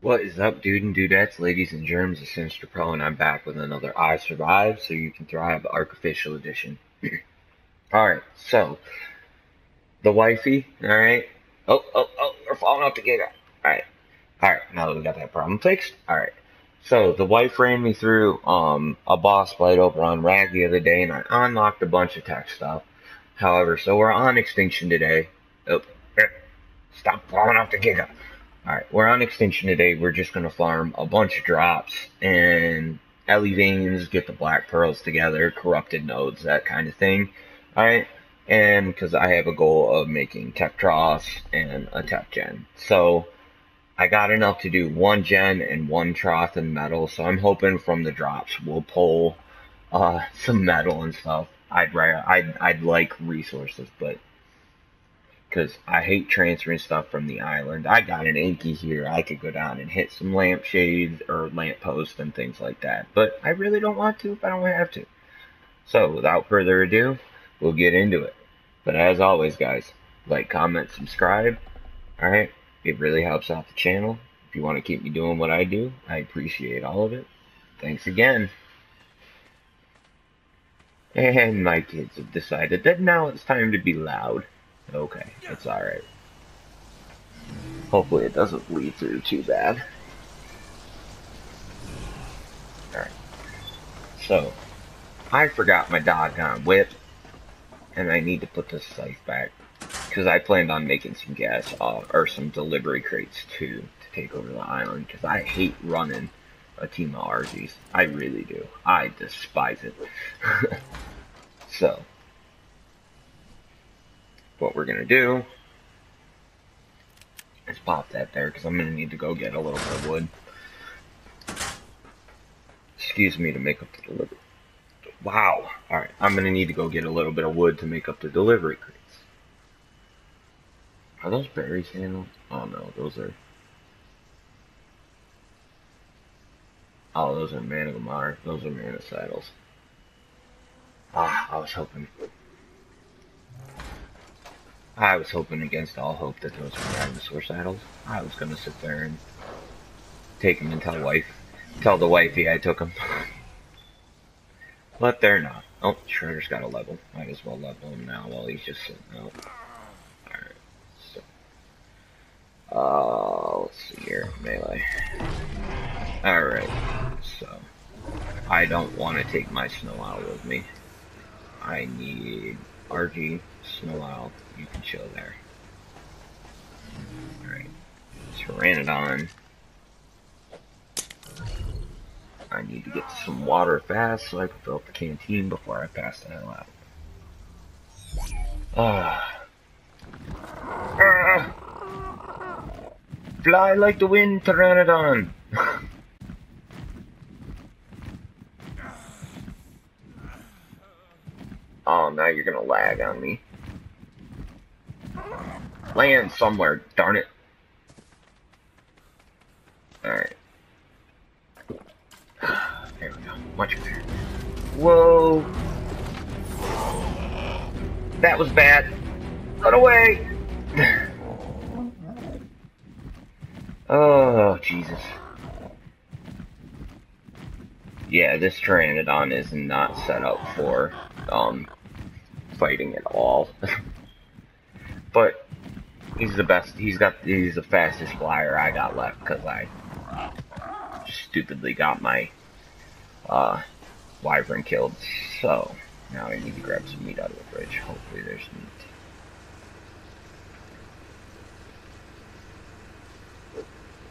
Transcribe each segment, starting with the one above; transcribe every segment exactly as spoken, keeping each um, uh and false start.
What is up, dude and dudettes, ladies and germs? It's Sinister Pro, and I'm back with another I Survive So You Can Thrive Ark Official Edition. Alright, so, the wifey, alright? Oh, oh, oh, we're falling off the Giga. Alright, alright, now that we got that problem fixed, alright. So, the wife ran me through um, a boss fight over on Rag the other day, and I unlocked a bunch of tech stuff. However, so we're on Extinction today. Oh, stop falling off the Giga. Alright, we're on Extinction today. We're just going to farm a bunch of drops and Ellie Veins, get the Black Pearls together, Corrupted Nodes, that kind of thing. Alright, and because I have a goal of making Tek Troughs and a Tek Gen. So, I got enough to do one Gen and one Trough and Metal. So, I'm hoping from the drops we'll pull uh, some Metal and stuff. I'd, I'd, I'd like resources, but... because I hate transferring stuff from the island. I got an Anki here. I could go down and hit some lampshades or lampposts and things like that. But I really don't want to if I don't have to. So, without further ado, we'll get into it. But as always, guys, like, comment, subscribe. Alright? It really helps out the channel. If you want to keep me doing what I do, I appreciate all of it. Thanks again. And my kids have decided that now it's time to be loud. Okay, it's alright. Hopefully it doesn't bleed through too bad. Alright. So, I forgot my doggone whip. And I need to put this scythe back. Because I planned on making some gas off, or some delivery crates too, to take over the island. Because I hate running a team of Argies. I really do. I despise it. So... what we're going to do is pop that there because I'm going to need to go get a little more wood. Excuse me to make up the delivery. Wow. Alright, I'm going to need to go get a little bit of wood to make up the delivery crates. Are those berries handled? Oh no, those are... oh, those are Manigamar. Those are Manicidals. Ah, I was hoping... I was hoping against all hope that those were dinosaur saddles. I was gonna sit there and take them and tell wife, tell the wifey I took them. But they're not. Oh, Shredder's got a level. Might as well level him now while he's just sitting out. Alright, so. Uh, let's see here. Melee. Alright, so. I don't want to take my snow owl with me. I need R G, snow owl. You can chill there. Alright. Pteranodon. I need to get some water fast so I can fill up the canteen before I pass the hell out. Ah. Ah. Fly like the wind, Pteranodon! Oh, now you're gonna lag on me. Land somewhere, darn it. Alright. There we go. Much better. Whoa. That was bad. Run away. Oh, Jesus. Yeah, this Pteranodon is not set up for um fighting at all. But he's the best. He's got. He's the fastest flyer I got left because I stupidly got my uh, wyvern killed. So now I need to grab some meat out of the fridge. Hopefully there's meat.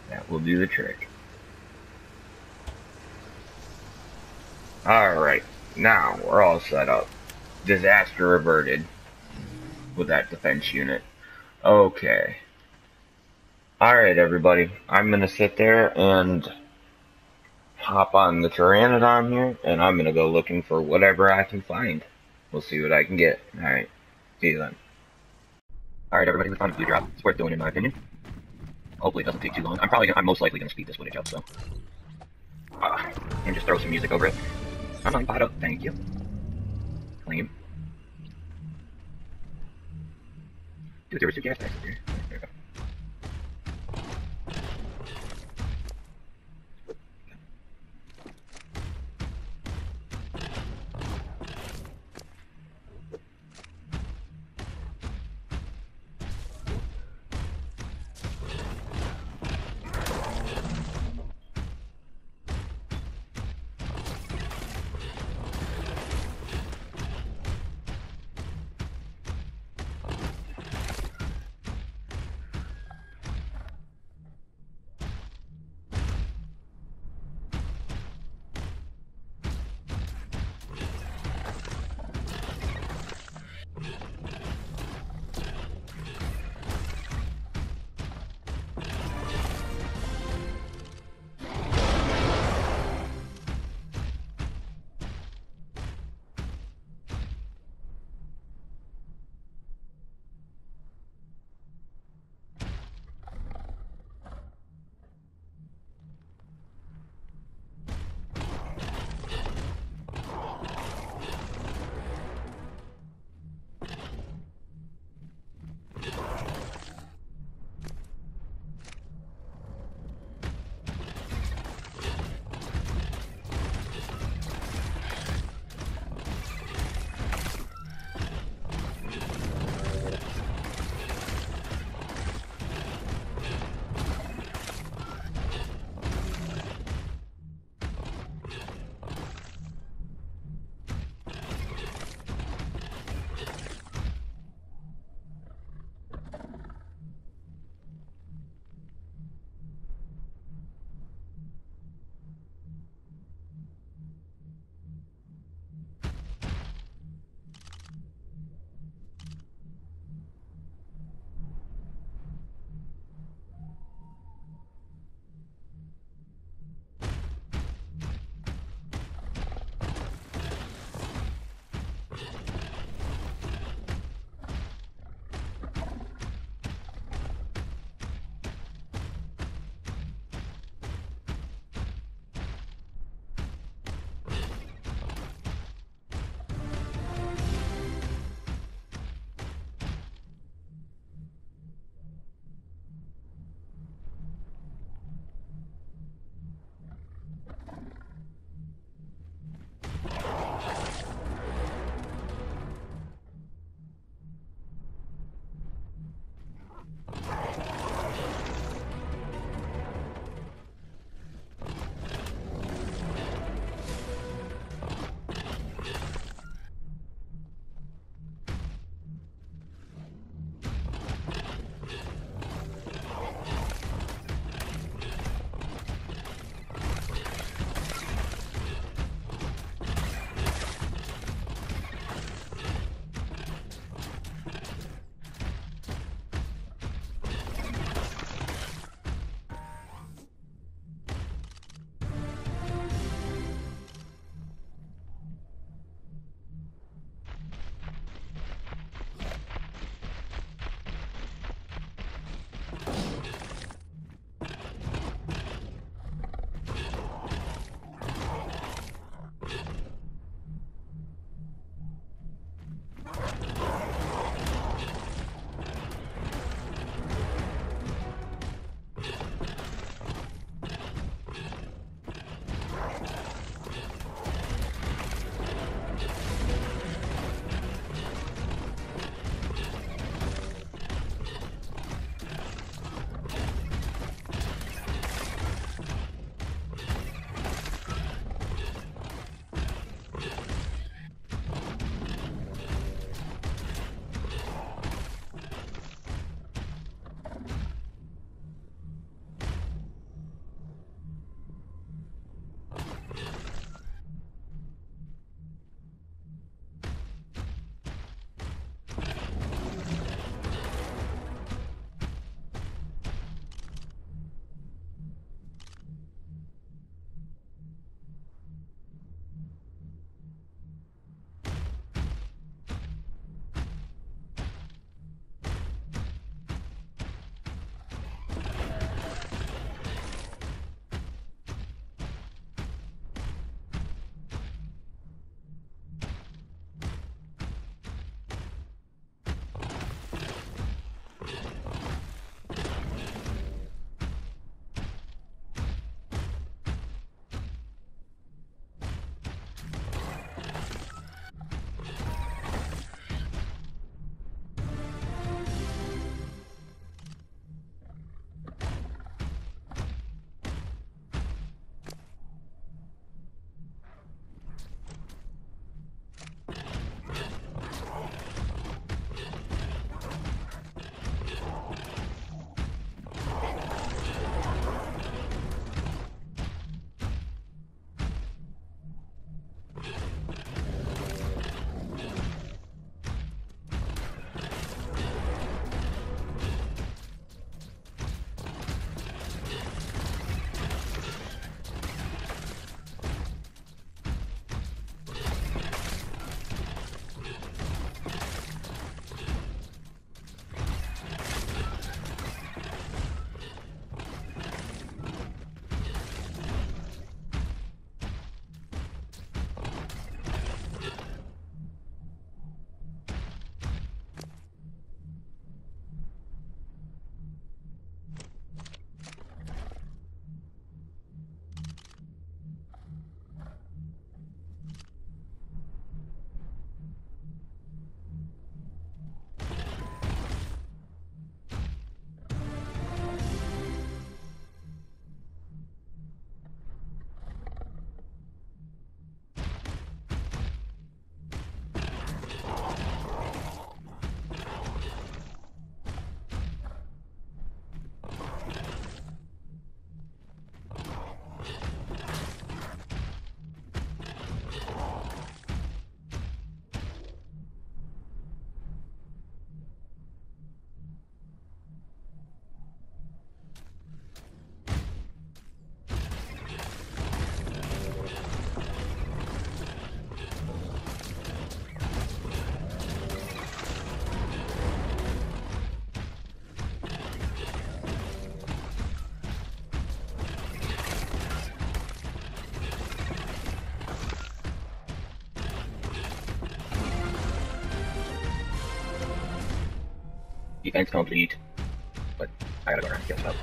That will do the trick. All right, now we're all set up. Disaster averted with that defense unit. Okay. Alright, everybody. I'm going to sit there and hop on the Pteranodon here, and I'm going to go looking for whatever I can find. We'll see what I can get. Alright. See you then. Alright, everybody. We found a few drops. It's worth doing, in my opinion. Hopefully it doesn't take too long. I'm probably gonna, I'm most likely going to speed this footage up, so. Uh, and just throw some music over it. I'm on bottom. Thank you. Claim. Dude, there was two gas tanks in here. There we go. You guys complete. But I gotta go around and kill stuff.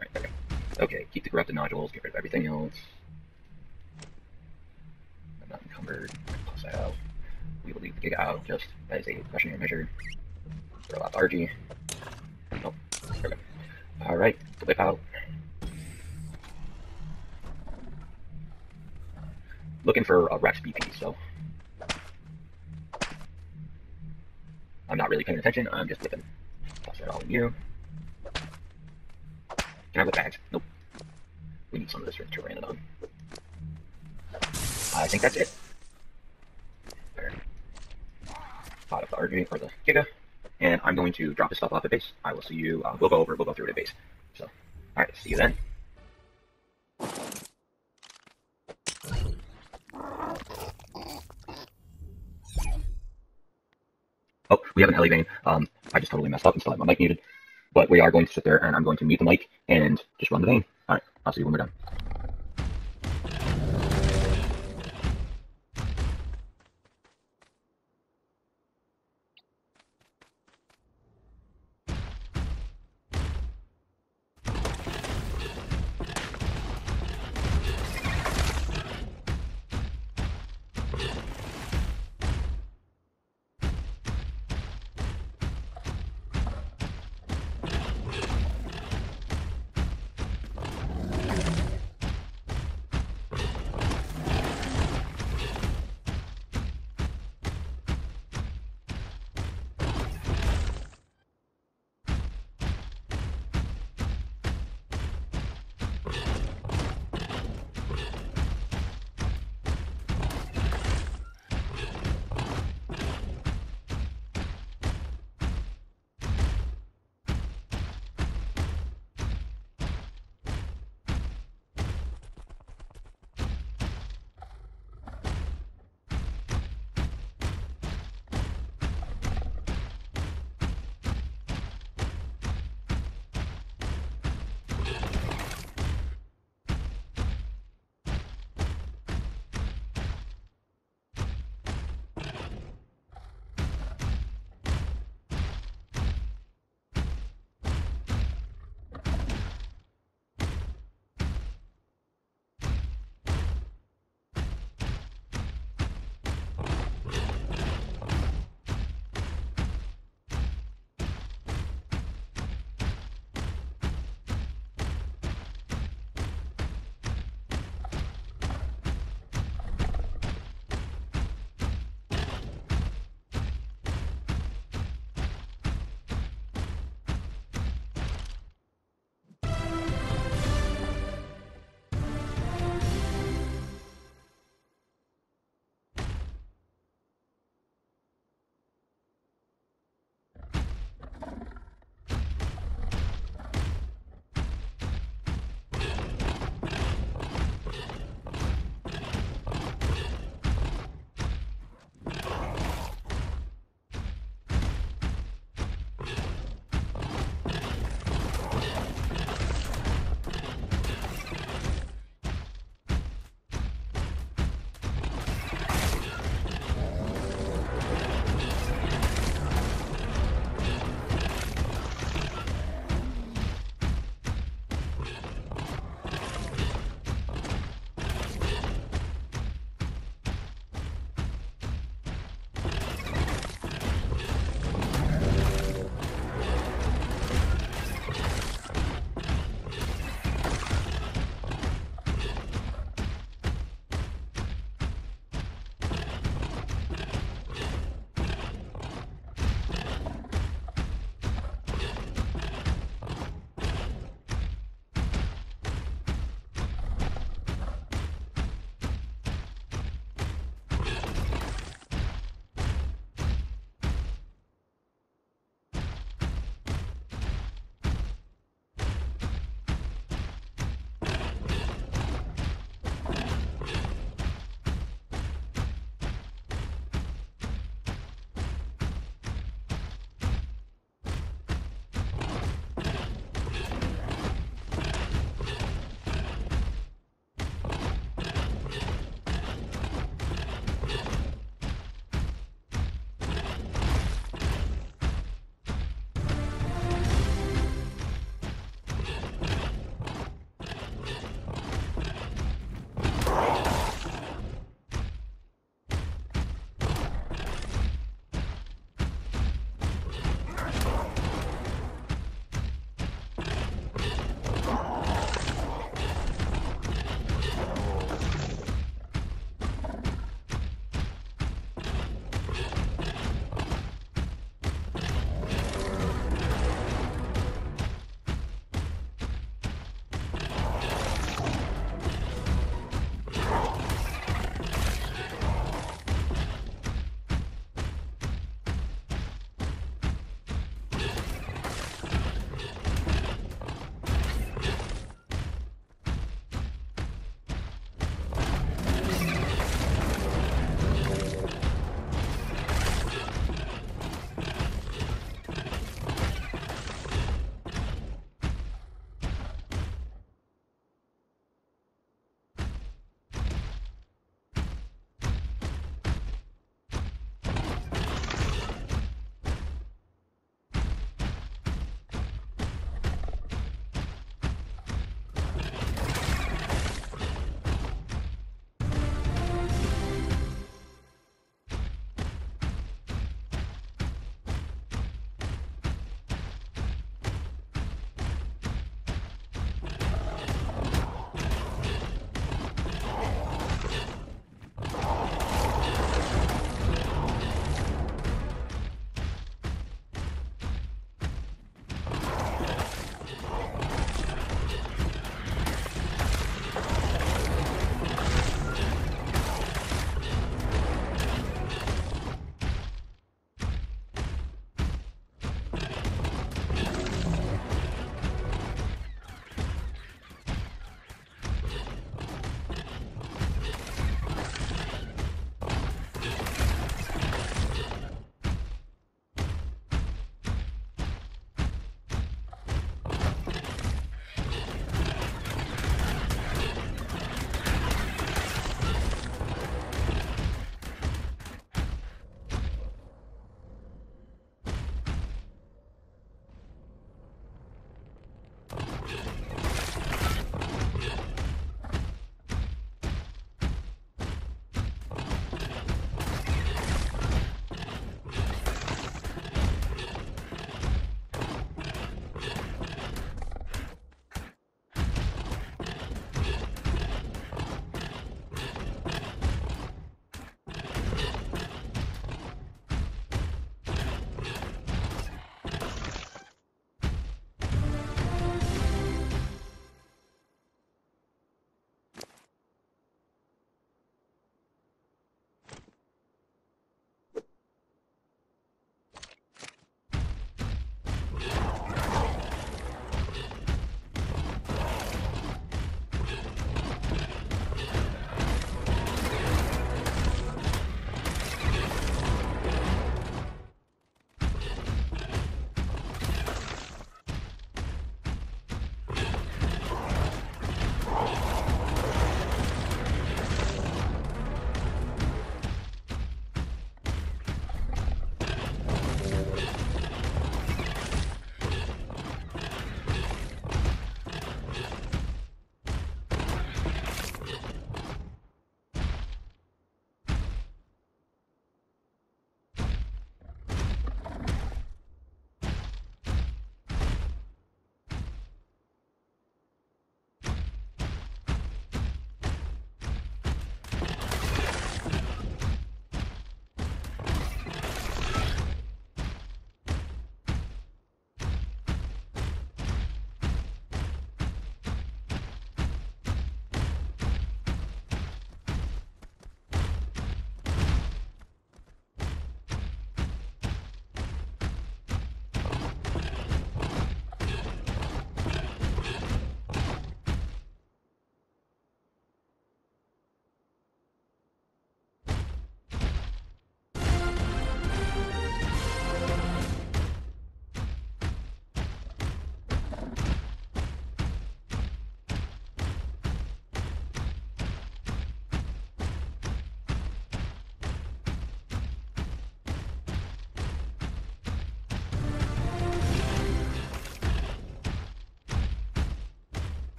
Alright, okay. Okay, keep the corrupted nodules, get rid of everything else. I'm not encumbered. Plus I have. We will leave the Giga out just as a precautionary measure. Throw out the R G. Nope. Perfect. Alright, flip out. Looking for a Rex B P, so. I'm not really paying attention, I'm just flipping. Toss that all in you. Can I have the bags? Nope. We need some of this for the Pteranodon. I think that's it. There. Pot of the R G, or the Giga. And I'm going to drop this stuff off at base. I will see you, uh, we'll go over, we'll go through it at base. So, alright, see you then. Oh, we have an Ellie Vein. Um, I just totally messed up and still have my mic muted. But we are going to sit there and I'm going to mute the mic and just run the vein. Alright, I'll see you when we're done.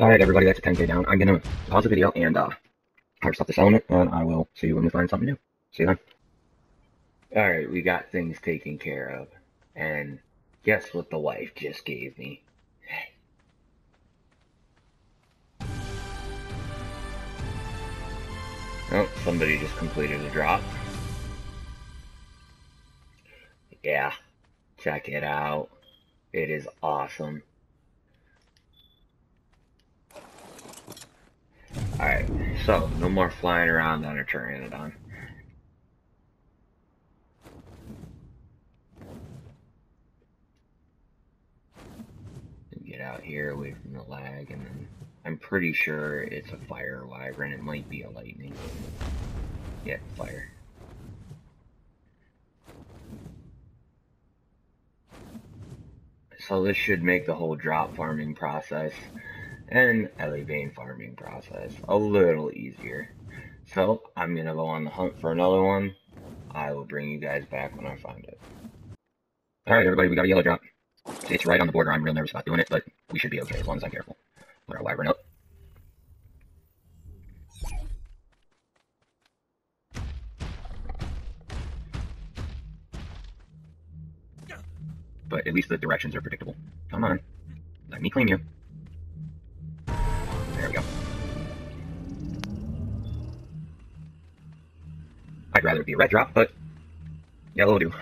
Alright everybody, that's a ten K down. I'm gonna pause the video and uh harvest up this element, and I will see you when we find something new. See you then. Alright, we got things taken care of. And guess what the wife just gave me? Oh, somebody just completed a drop. Yeah, check it out. It is awesome. Alright, so no more flying around on a Pteranodon. Get out here away from the lag, and then I'm pretty sure it's a fire wyvern. It might be a lightning. Yeah, fire. So this should make the whole drop farming process and Ellie Vein farming process a little easier. So I'm gonna go on the hunt for another one. I will bring you guys back when I find it. Alright everybody, we got a yellow drop. It's right on the border. I'm real nervous about doing it, but we should be okay as long as I'm careful. Put our wyvern up. But at least the directions are predictable. Come on. Let me claim you. There we go. I'd rather it be a red drop, but yellow will do.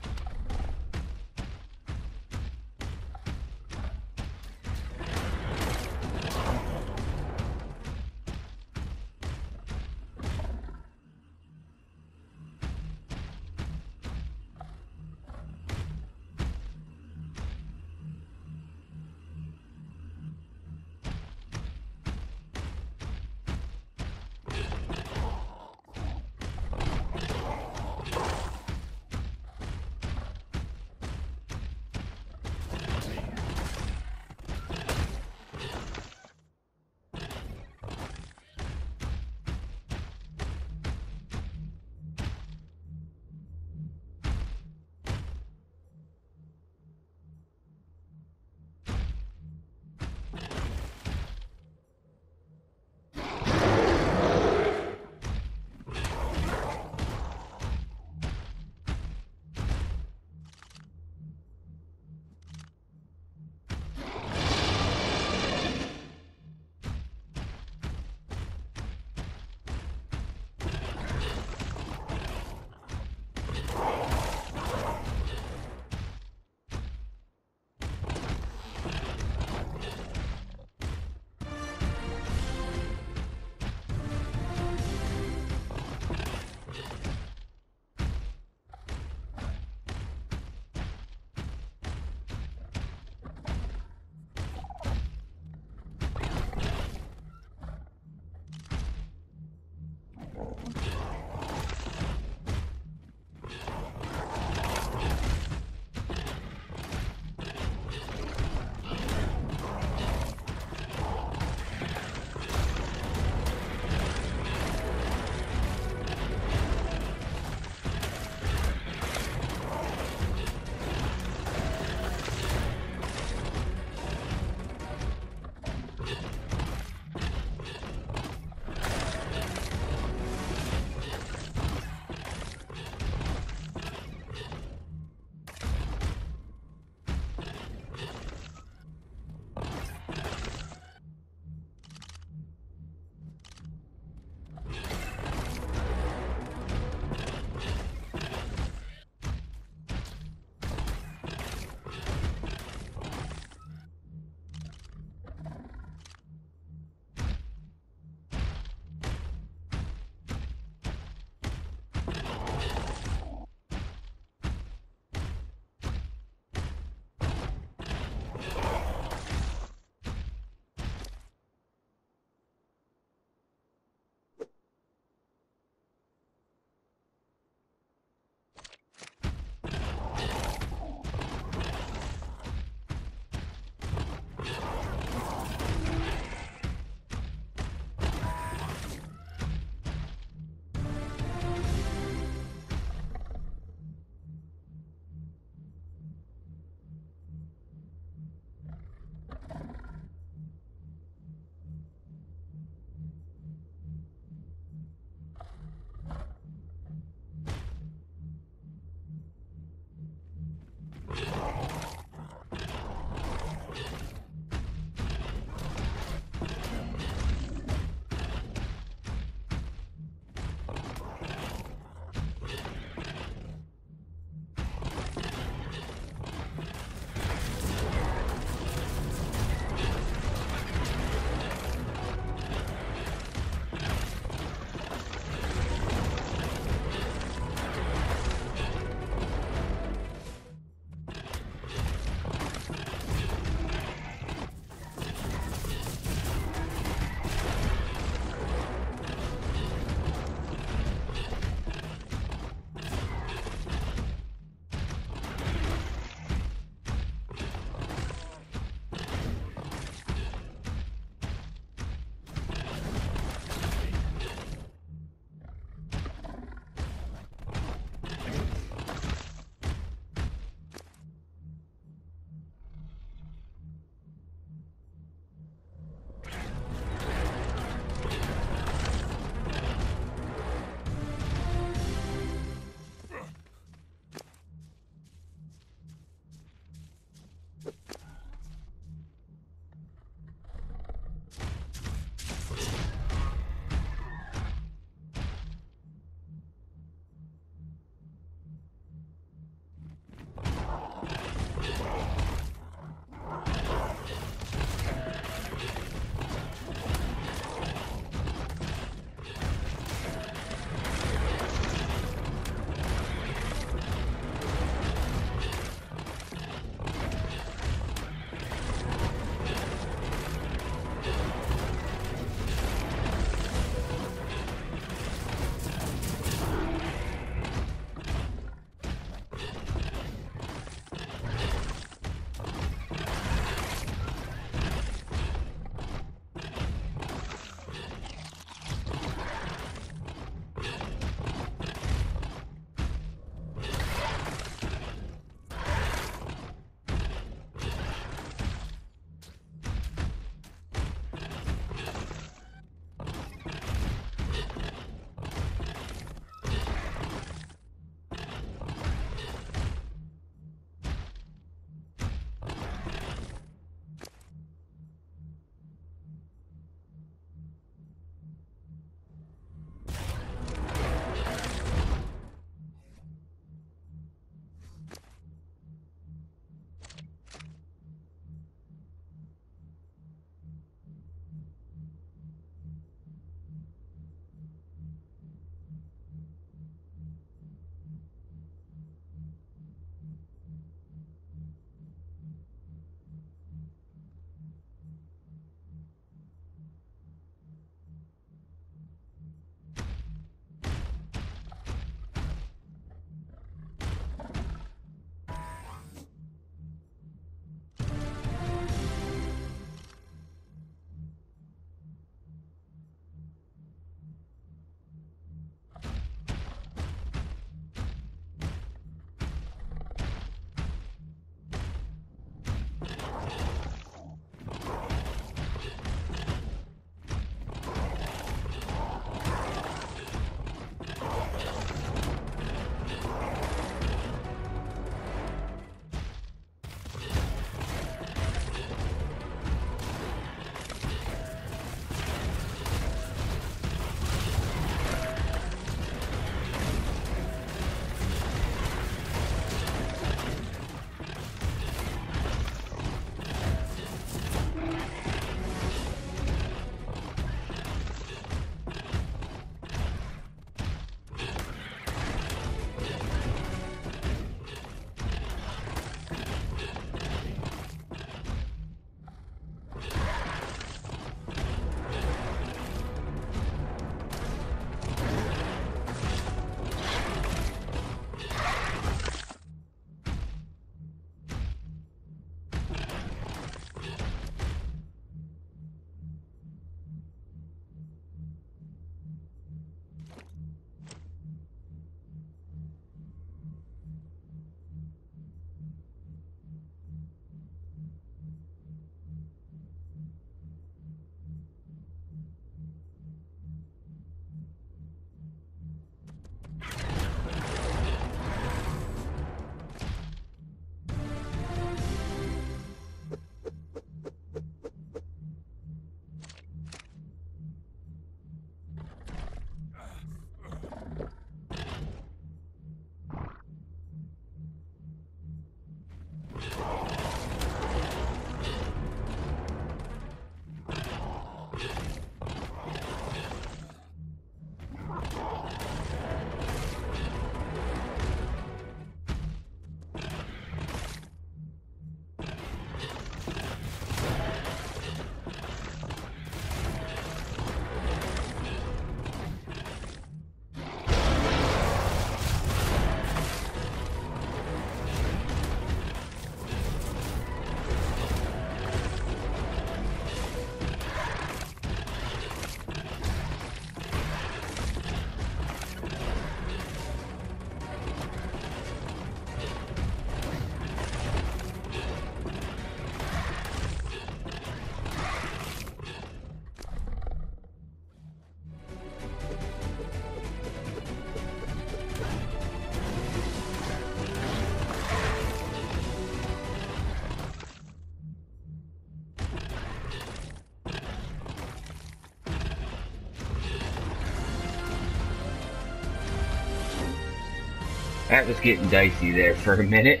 That was getting dicey there for a minute.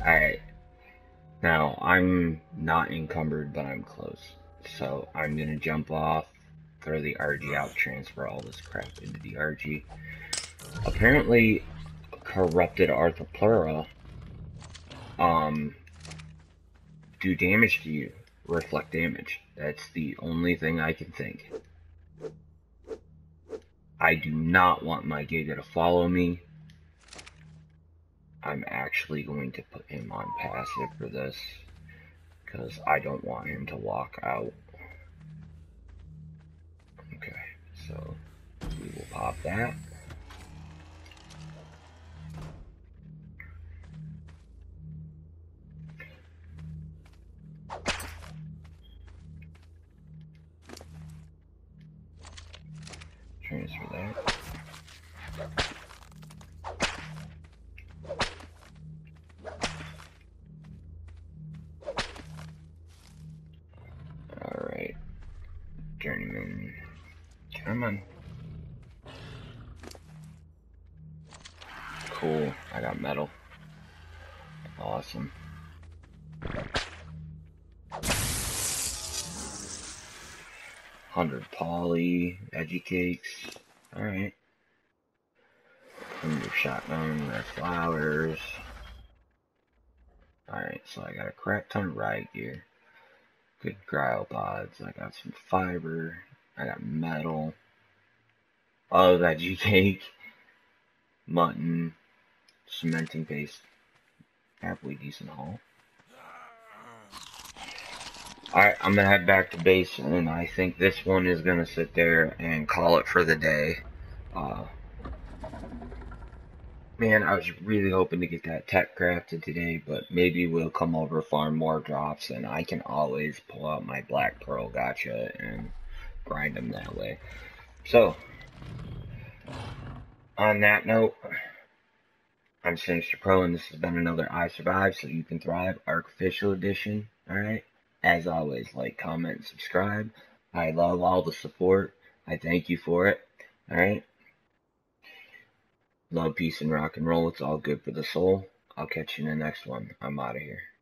Alright. Now, I'm not encumbered, but I'm close. So, I'm gonna jump off, throw the R G out, transfer all this crap into the R G. Apparently, Corrupted Arthropleura um, do damage to you. Reflect damage. That's the only thing I can think. I do not want my Giga to follow me. I'm actually going to put him on passive for this, because I don't want him to walk out. Okay, so we will pop that. Transfer that. Alright. Journeyman. Come on. Cool. I got metal. Awesome. one hundred poly, veggie cakes, alright. one hundred shotgun, red flowers. Alright, so I got a crap ton of ride gear. Good cryopods, I got some fiber, I got metal. Oh, veggie cake, mutton, cementing paste, halfway decent haul. Alright, I'm gonna head back to base, and I think this one is gonna sit there and call it for the day. Uh, man, I was really hoping to get that tech crafted today, but maybe we'll come over, farm more drops, and I can always pull out my Black Pearl Gacha and grind them that way. So, on that note, I'm Sinister Pro, and this has been another I Survive So You Can Thrive Ark Official Edition, alright? As always, like, comment, and subscribe. I love all the support. I thank you for it. Alright? Love, peace, and rock and roll. It's all good for the soul. I'll catch you in the next one. I'm out of here.